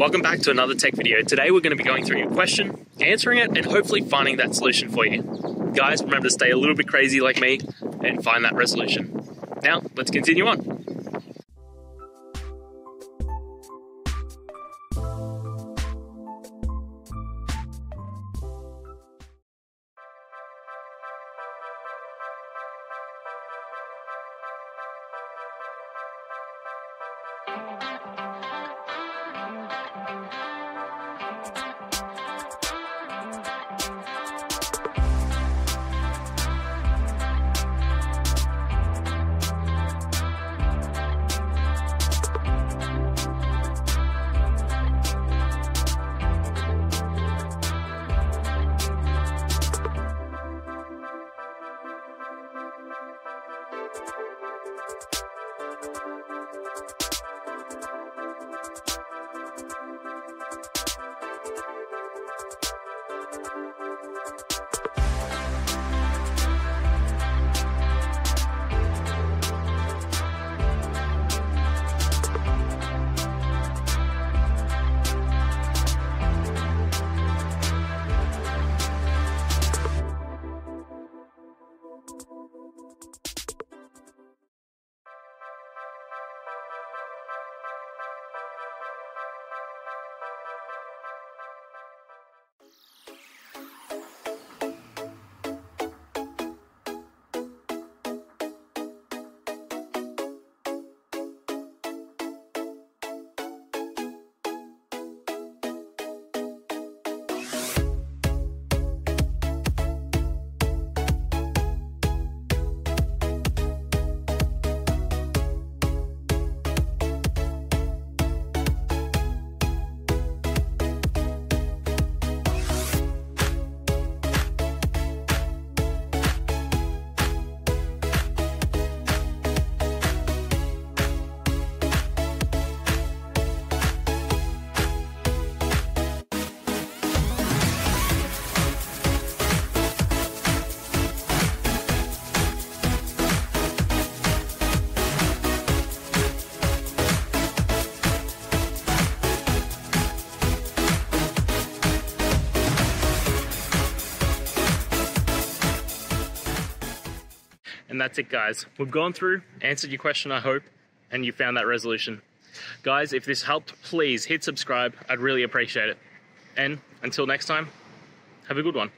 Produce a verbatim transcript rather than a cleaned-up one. Welcome back to another tech video. Today we're going to be going through your question, answering it, and hopefully finding that solution for you. Guys, remember to stay a little bit crazy like me and find that resolution. Now, let's continue on. And that's it, guys. We've gone through, answered your question, I hope, and you found that resolution. Guys, if this helped, please hit subscribe. I'd really appreciate it. And until next time, have a good one.